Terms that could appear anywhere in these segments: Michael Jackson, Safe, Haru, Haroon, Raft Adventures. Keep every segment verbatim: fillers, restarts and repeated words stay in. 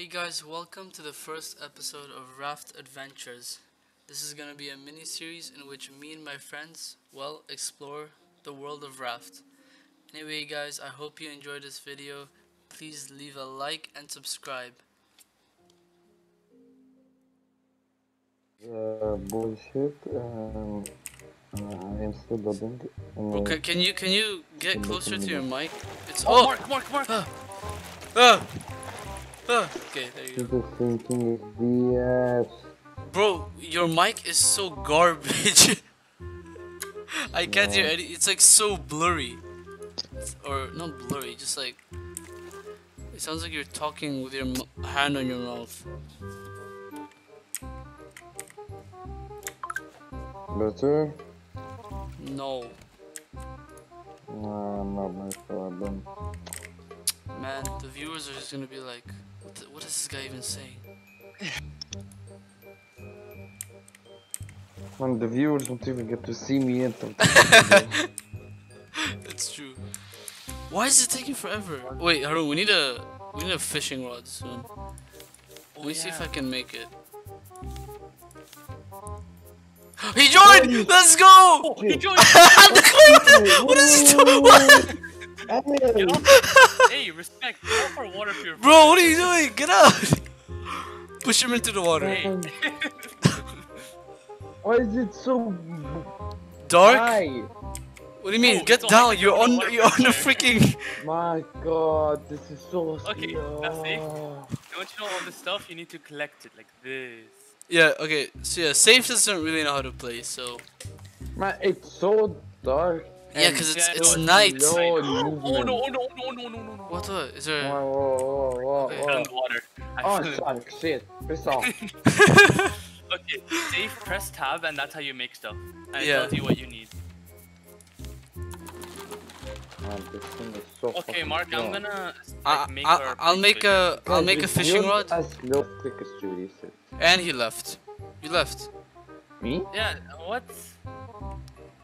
Hey guys, welcome to the first episode of Raft Adventures. This is going to be a mini series in which me and my friends, well, explore the world of Raft. Anyway guys, I hope you enjoyed this video. Please leave a like and subscribe. Uh, bullshit, um, uh, I am still building. Um, okay, can you, can you get closer to your mic? It's- Oh, oh Mark, Mark, Mark! Ah! Ah! Ah! Okay, there you go. Yes. Bro, your mic is so garbage. I can't yeah. hear any- it's like so blurry. It's, or, not blurry, just like... It sounds like you're talking with your m hand on your mouth. Better? No. Nah, not my problem. Man, the viewers are just gonna be like, what, the, what is this guy even saying? Man, the viewers don't even get to see me enter. That's true. Why is it taking forever? Wait, Haru, we need a we need a fishing rod soon. Let me yeah. see if I can make it. He joined! Let's go! Oh, he joined! What is he doing? What? Hey, respect. Go for water purifier. Bro, what are you doing? Get out! Push him into the water. Hey. Why is it so dark? High? What do you mean? Oh, Get down! You're on. You're on the freaking. My God, this is so. Okay, slow. That's it. Now that you know all this stuff, you need to collect it like this. Yeah, okay, so yeah, Safe doesn't really know how to play, so... Man, it's so dark. Yeah, because it's, it's night. It's oh, no, oh, no, oh, no, oh, no, no, no, no. What the? Is there... Whoa, whoa, whoa, okay. whoa. I found water. I oh, shark, shit. Piss off. Okay, Safe, press tab, and that's how you make stuff. And yeah. it tells you what you need. Man, this thing is so okay, Mark, dumb. I'm gonna... Like, make I, I, I'll make a... I'll make a fishing rod. And he left. You left. Me? Yeah, what?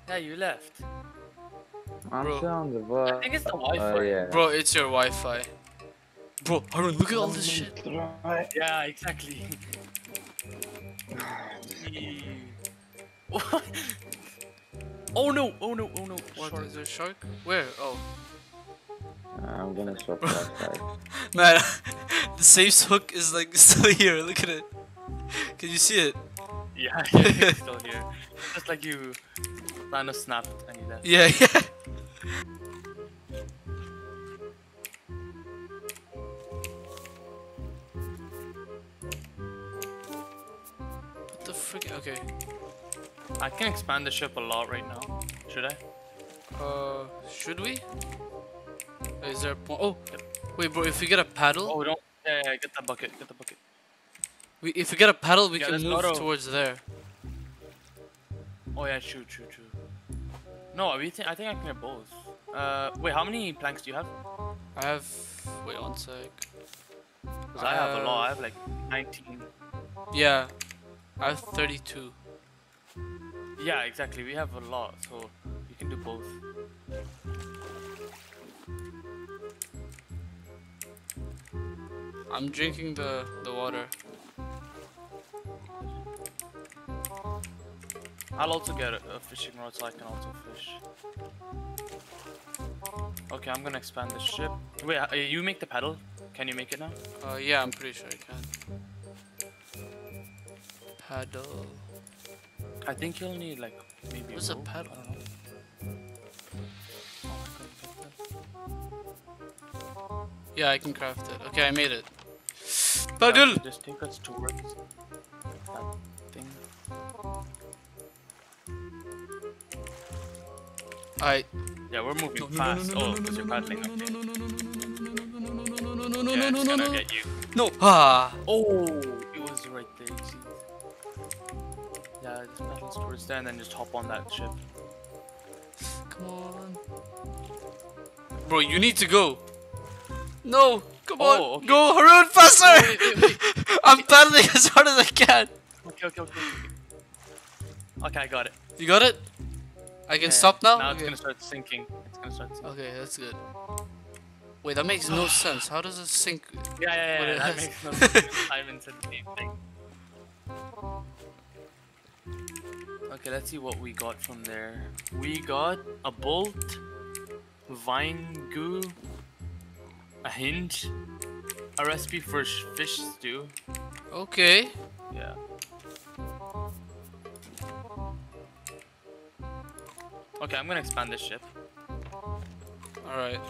Yeah, you left. I'm Bro. on the bus. I think it's the Wi-Fi. Uh, yeah. Bro, it's your Wi-Fi. Bro, Haroon, look at all this shit. Yeah, exactly. What? Oh no, oh no, oh no. What, shark. Is there a shark? Where? Oh. I'm gonna swap that side. Man, the Safe's hook is like still here, look at it. Can you see it? Yeah, yeah, it's still here. Just like you kind of snapped and you left. Yeah, yeah. What the frick? Okay. I can expand the ship a lot right now. Should I? Uh, should we? Is there a point? Oh! Yep. Wait, bro, if we get a paddle. Oh, don't. Yeah, yeah, get the bucket, get the bucket. We, if we get a paddle, we yeah, can move auto. towards there. Oh yeah, true, true, true. No, we th I think I can get both. Uh, wait, how many planks do you have? I have... Wait, one sec. Because I, I have, have a lot, I have like nineteen. Yeah, I have thirty-two. Yeah, exactly, we have a lot, so you can do both. I'm drinking the, the water. I'll also get a, a fishing rod so I can also fish. Okay, I'm gonna expand the ship. Wait, uh, you make the paddle? Can you make it now? Uh, yeah, I'm pretty sure I can. Paddle. I think you'll need like maybe. What's a, a paddle? I don't know. Yeah, I can craft it. Okay, I made it. Paddle! Just take us towards that thing. Alright. Yeah, we're moving fast. Oh, because you're paddling. Okay. Yeah, it's gonna get you. No! Ah! Oh! It was right there. Yeah, just paddle towards there and then just hop on that ship. Come on. Bro, you need to go! No! Come oh, on! Okay. Go, Haroon, faster! Wait, wait, wait. I'm paddling as hard as I can! Okay, okay, okay. Okay, okay I got it. You got it? I can yeah. stop now? Now okay. it's gonna start sinking. It's gonna start sinking. Okay, that's good. Wait, that makes no sense. How does it sync? Yeah, yeah, yeah, yeah that makes no sense. Simon said the same thing. Okay, let's see what we got from there. We got a bolt, vine goo, a hinge, a recipe for fish stew. Okay. Yeah. Okay, I'm gonna expand this ship. Alright.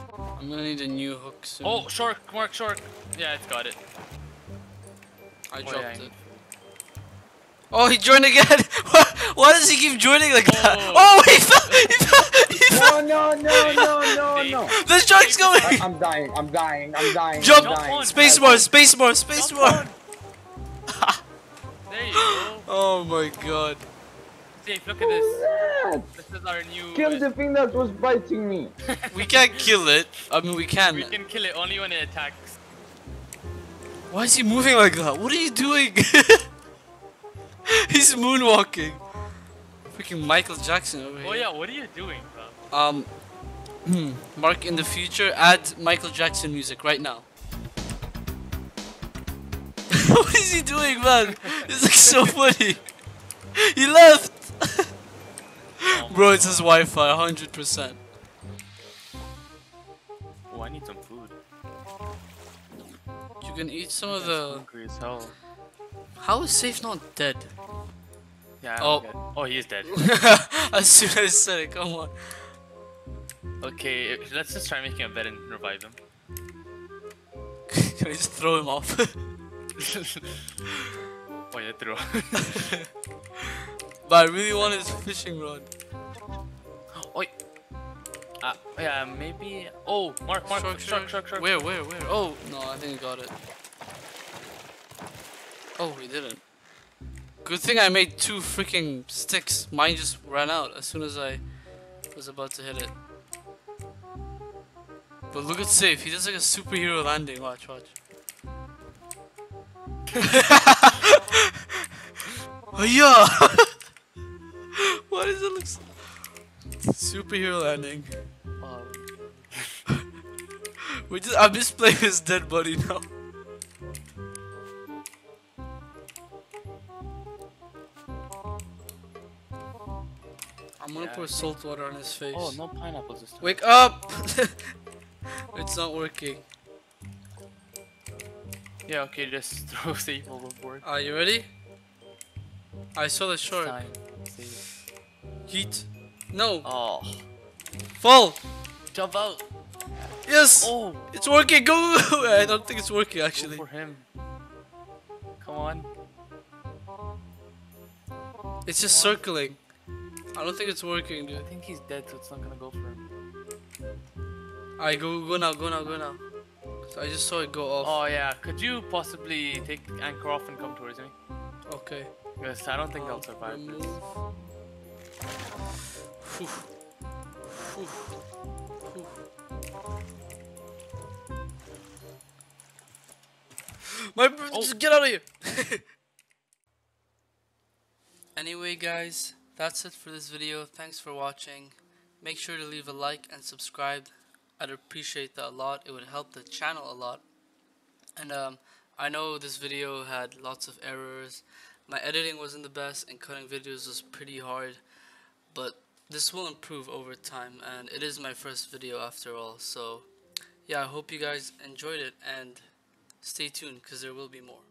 I'm gonna need a new hook soon. Oh, shark! Mark, shark! Yeah, it's got it. I oh, dropped yeah, it. Oh, he joined again! Why does he keep joining like that? Oh, oh he fell! He fell! He fell! No, no, no, no, no, no! The shark's going! I, I'm dying, I'm dying, I'm dying. Jump! I'm dying. Space more, space more, space Jump more! There you go. Oh my god. Safe, look at this. This is our new. Kill the thing that was biting me. We can't kill it. I mean, we can. We can kill it only when it attacks. Why is he moving like that? What are you doing? He's moonwalking. Freaking Michael Jackson over here. Oh yeah, what are you doing, bro? Um, Mark, in the future, add Michael Jackson music right now. What is he doing, man? It's like so funny. He left. Oh bro, it's his Wi-Fi, one hundred percent. Oh, I need some food. You can eat some of the. Hungry as hell. How is Safe not dead? Yeah. I'm oh, dead. Oh, he is dead. As soon as I said it, come on. Okay, let's just try making a bed and revive him. Can I just throw him off? Oh yeah, throw. But I really want his fishing rod. Oh, uh, yeah, maybe. Oh, Mark, Mark, shark, shark, shark, shark. Where, where, where? Oh, no, I think I got it. Oh, he didn't. Good thing I made two freaking sticks. Mine just ran out as soon as I was about to hit it. But look at Safe. He does like a superhero landing. Watch, watch. Oh yeah! What does it look like? Superhero landing. Oh. We just I'm just playing his dead body now. I'm gonna yeah, pour salt water on his face. Oh, no pineapples this time. Wake up! It's not working. Yeah, okay, just throw Safe overboard. Are you ready? I saw the shark. Heat. No. Oh. Fall. Jump out. Yes. Oh. It's working. Go. I don't think it's working actually. Go for him. Come on. It's just Come circling. On. I don't think it's working, dude. I think he's dead, so it's not gonna go for him. Alright, go, go now, go now, go now. So I just saw it go off. Oh yeah. Could you possibly take the anchor off and come towards me? Okay. Yes, I don't think they'll survive this. Whew. Whew. Whew. My br oh. Just get out of here! Anyway guys, that's it for this video. Thanks for watching. Make sure to leave a like and subscribe. I'd appreciate that a lot. It would help the channel a lot. And um, I know this video had lots of errors. My editing wasn't the best and cutting videos was pretty hard, but this will improve over time and it is my first video after all, so yeah, I hope you guys enjoyed it and stay tuned because there will be more.